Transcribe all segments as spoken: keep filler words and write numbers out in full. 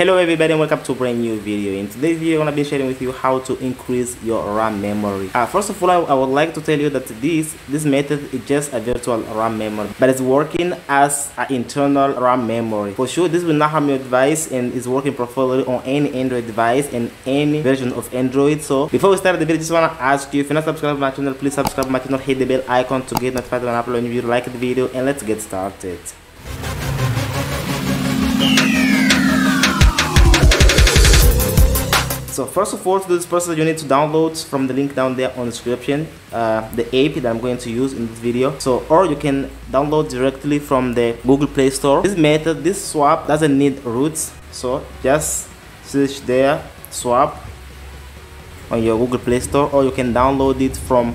Hello everybody and welcome to a brand new video. In today's video I'm gonna be sharing with you how to increase your RAM memory. Uh, first of all, I, I would like to tell you that this this method is just a virtual RAM memory, but it's working as an internal RAM memory. For sure this will not harm your device and is working properly on any Android device and any version of Android. So before we start the video, just wanna ask you, if you're not subscribed to my channel, please subscribe to my channel, hit the bell icon to get notified when I upload a new video. Like the video and let's get started. So first of all, to do this process you need to download from the link down there on the description uh, the app that I'm going to use in this video. So or you can download directly from the Google Play Store. This method, this swap doesn't need roots, so just search there swap on your Google Play Store, or you can download it from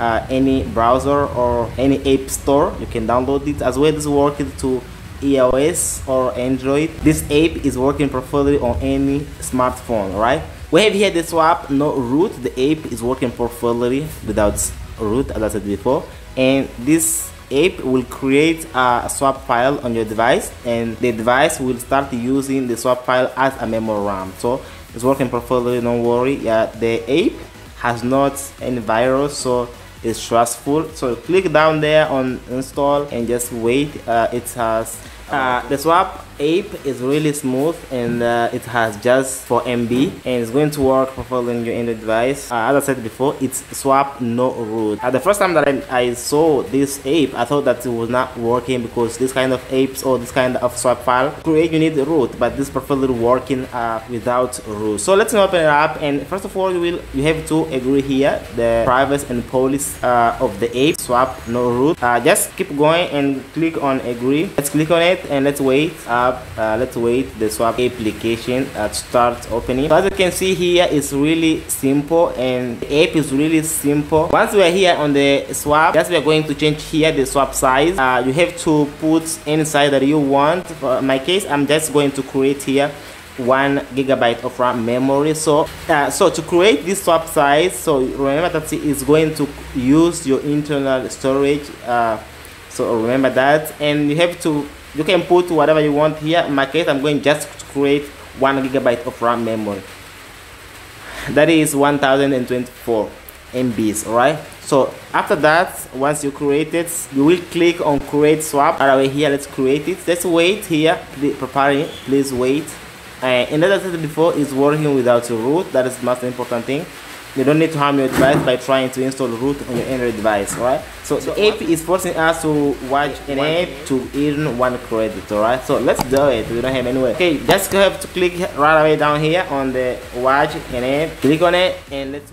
uh, any browser or any app store. You can download it as well. This works to iOS or Android. This app is working properly on any smartphone, right? We have here the swap no root. The app is working properly without root, as I said before, and this app will create a swap file on your device, and the device will start using the swap file as a memory RAM. So it's working properly, don't worry. Yeah, the app has not any virus, so it's trustful. So click down there on install and just wait. Uh, it has uh, the swap app is really smooth, and uh, it has just four M B and it's going to work properly on your Android device. Uh, as I said before, it's swap no root. Uh, the first time that I, I saw this app, I thought that it was not working because this kind of apps or this kind of swap file create you need the root, but this properly working uh, without root. So let's open it up, and first of all you will you have to agree here the privacy and policy uh, of the app swap no root. Uh, just keep going and click on agree. Let's click on it and let's wait. Uh, Uh, let's wait the swap application uh, start opening. So as you can see here, it's really simple and the app is really simple. Once we are here on the swap, just we are going to change here the swap size. Uh, you have to put any size that you want. For my case, I'm just going to create here one gigabyte of RAM memory. So uh, so to create this swap size, so remember that it is going to use your internal storage. Uh, so remember that, and you have to you can put whatever you want here. In my case, I'm going just to create one gigabyte of RAM memory. That is one thousand twenty-four M Bs, alright? So after that, once you create it, you will click on create swap. All right, here, let's create it. Let's wait here, preparing, please wait. Uh, and as I said before, it's working without a root. That is the most important thing. You don't need to harm your device by trying to install root on your Android device, alright? So the app is forcing us to watch an app to earn one credit, alright? So let's do it. We don't have anywhere. Okay, just have to click right away down here on the watch an app. Click on it and let's.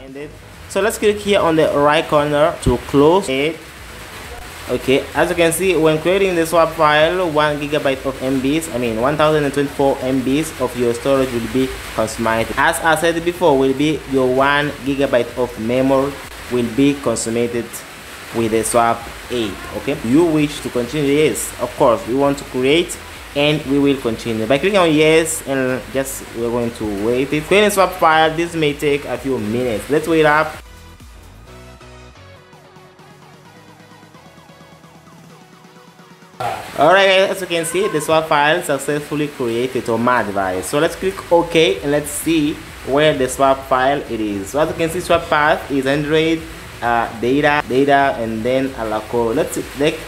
And it. So let's click here on the right corner to close it. Okay, as you can see, when creating the swap file, one gigabyte of M Bs, I mean one thousand twenty-four M Bs of your storage will be consumed. As I said before, will be your one gigabyte of memory will be consumed with the swap app. Okay, you wish to continue? Yes, of course, we want to create. And we will continue by clicking on yes, and just we're going to wait it. Creating swap file, this may take a few minutes. Let's wait up. Alright guys, as you can see, the swap file successfully created on my device. So let's click OK and let's see where the swap file it is. So as you can see, swap path is Android, uh, data, data, and then a local. Let's click.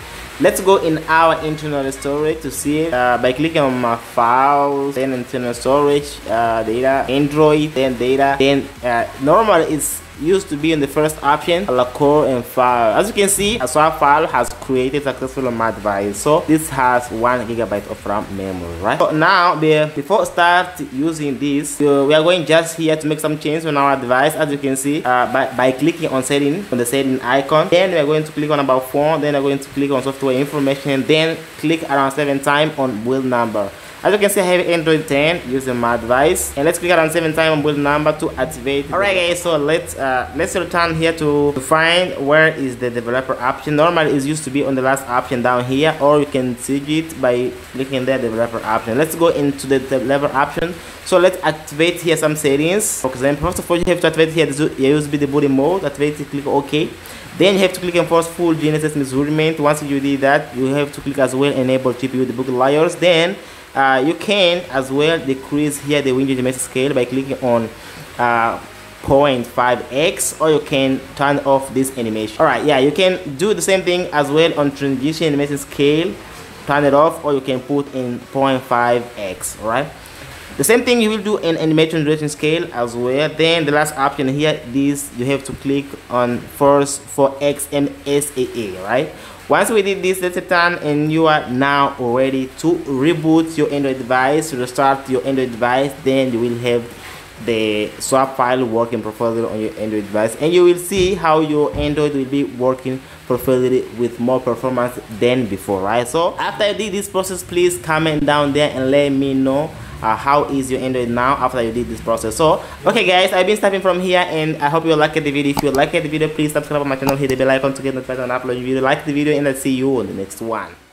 Let's go in our internal storage to see it uh, by clicking on my files, then internal storage, uh, data, Android, then data, then uh, normal is used to be in the first option, a core and file. As you can see, a swap file has created successfully on my device. So this has one gigabyte of RAM memory, right? So now, the, before start using this, so we are going just here to make some changes on our device. As you can see, uh, by, by clicking on setting, on the setting icon, then we are going to click on about phone, then we are going to click on software information, then click around seven times on build number. As you can see, I have Android ten using my device, and let's click on seven time build number to activate. Alright guys, so let's uh, let's return here to, to find where is the developer option. Normally it used to be on the last option down here, or you can see it by clicking the developer option. Let's go into the developer option. So let's activate here some settings. For example, first of all, you have to activate here the U S B debugging mode. Activate it, click OK. Then you have to click enforce full G N S S measurement. Once you did that, you have to click as well enable G P U debug layers. Then uh, you can as well decrease here the window dimension scale by clicking on uh, zero point five x, or you can turn off this animation. Alright, yeah, you can do the same thing as well on transition animation scale, turn it off, or you can put in zero point five x, alright? The same thing you will do in animation duration scale as well. Then the last option here, this you have to click on first for X M S A A, right? Once we did this, let's return, and you are now ready to reboot your Android device, restart your Android device. Then you will have the swap file working properly on your Android device, and you will see how your Android will be working properly with more performance than before, right? So after you did this process, please comment down there and let me know Uh, how is your Android now after you did this process. So okay guys, I've been starting from here, and I hope you liked the video. If you liked the video, please subscribe to my channel, hit the bell icon to get notified and upload your video. Like the video, and I'll see you on the next one.